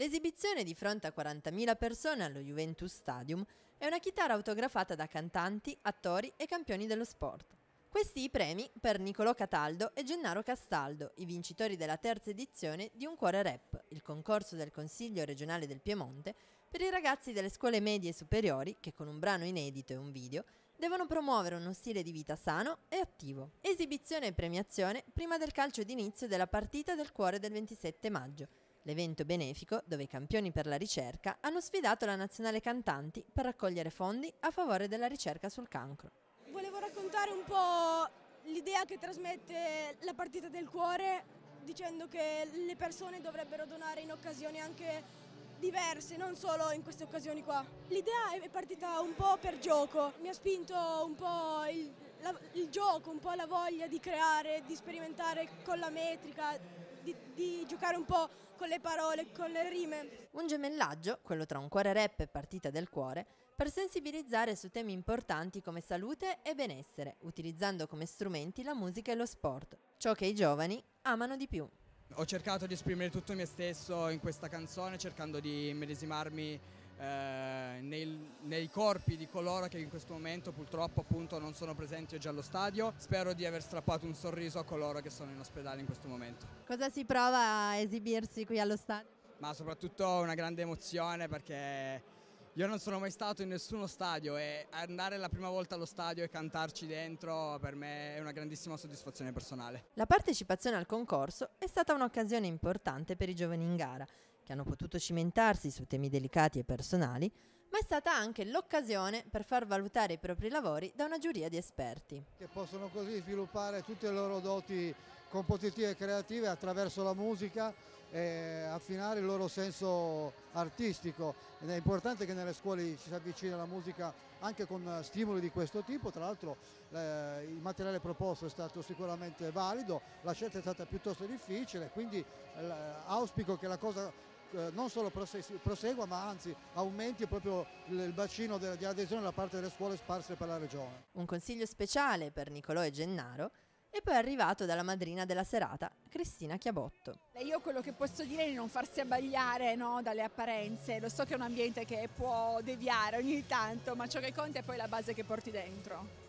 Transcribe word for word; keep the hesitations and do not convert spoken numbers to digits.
L'esibizione di fronte a quarantamila persone allo Juventus Stadium è una chitarra autografata da cantanti, attori e campioni dello sport. Questi i premi per Nicolò Cataldo e Gennaro Castaldo, i vincitori della terza edizione di Un Cuore Rap, il concorso del Consiglio regionale del Piemonte per i ragazzi delle scuole medie e superiori che con un brano inedito e un video devono promuovere uno stile di vita sano e attivo. Esibizione e premiazione prima del calcio d'inizio della Partita del Cuore del ventisette maggio, l'evento benefico dove i campioni per la ricerca hanno sfidato la Nazionale Cantanti per raccogliere fondi a favore della ricerca sul cancro. Volevo raccontare un po' l'idea che trasmette la Partita del Cuore, dicendo che le persone dovrebbero donare in occasioni anche diverse, non solo in queste occasioni qua. L'idea è partita un po' per gioco, mi ha spinto un po' il, la, il gioco, un po' la voglia di creare, di sperimentare con la metrica, di, di giocare un po' con le parole, con le rime. Un gemellaggio, quello tra Un Cuore Rap e Partita del Cuore, per sensibilizzare su temi importanti come salute e benessere, utilizzando come strumenti la musica e lo sport, ciò che i giovani amano di più. Ho cercato di esprimere tutto me stesso in questa canzone, cercando di immedesimarmi eh, nei, nei corpi di coloro che in questo momento purtroppo appunto non sono presenti oggi allo stadio. Spero di aver strappato un sorriso a coloro che sono in ospedale in questo momento. Cosa si prova a esibirsi qui allo stadio? Ma soprattutto una grande emozione, perché io non sono mai stato in nessuno stadio e andare la prima volta allo stadio e cantarci dentro per me è una grandissima soddisfazione personale. La partecipazione al concorso è stata un'occasione importante per i giovani in gara, che hanno potuto cimentarsi su temi delicati e personali, ma è stata anche l'occasione per far valutare i propri lavori da una giuria di esperti. Che possono così sviluppare tutte le loro doti compositive e creative attraverso la musica e affinare il loro senso artistico. Ed è importante che nelle scuole si avvicini alla musica anche con stimoli di questo tipo. Tra l'altro eh, il materiale proposto è stato sicuramente valido, la scelta è stata piuttosto difficile, quindi eh, auspico che la cosa eh, non solo prosegua, ma anzi aumenti proprio il bacino di adesione da parte delle scuole sparse per la regione. Un consiglio speciale per Nicolò e Gennaro. E poi è arrivato dalla madrina della serata, Cristina Chiabotto. Io quello che posso dire è di non farsi abbagliare, no, dalle apparenze. Lo so che è un ambiente che può deviare ogni tanto, ma ciò che conta è poi la base che porti dentro.